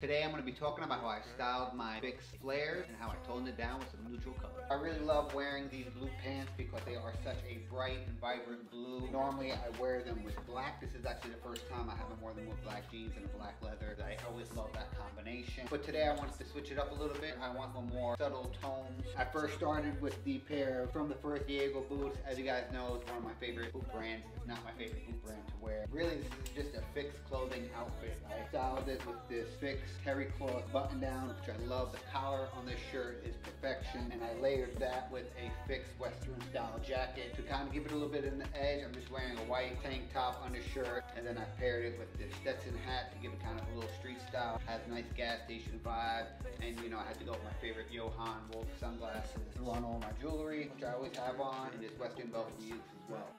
Today I'm going to be talking about how I styled my Phix flares and how I toned it down with some neutral colors. I really love wearing these blue pants because they are such a bright and vibrant blue. Normally I wear them with black. This is actually the first time I haven't worn them with black jeans and black leather. I always love that combination. But today I wanted to switch it up a little bit. I want a more subtle tones. I first started with the pair from the FromTheFirst Diego boots. As you guys know, it's one of my favorite boot brands, if not my favorite boot brand to wear. Really, this is just a Phix Clothing outfit. I styled it with this Phix terry cloth button down, which I love. The collar on this shirt is perfection, and I layered that with a Phix Western style jacket to kind of give it a little bit in the edge. I'm just wearing a white tank top undershirt, and then I paired it with this Stetson hat to give it kind of a little street style. Has a nice gas station vibe, and you know, I had to go with my favorite Johann Wolf sunglasses, along with all my jewelry, which I always have on, and this Western belt we use as well.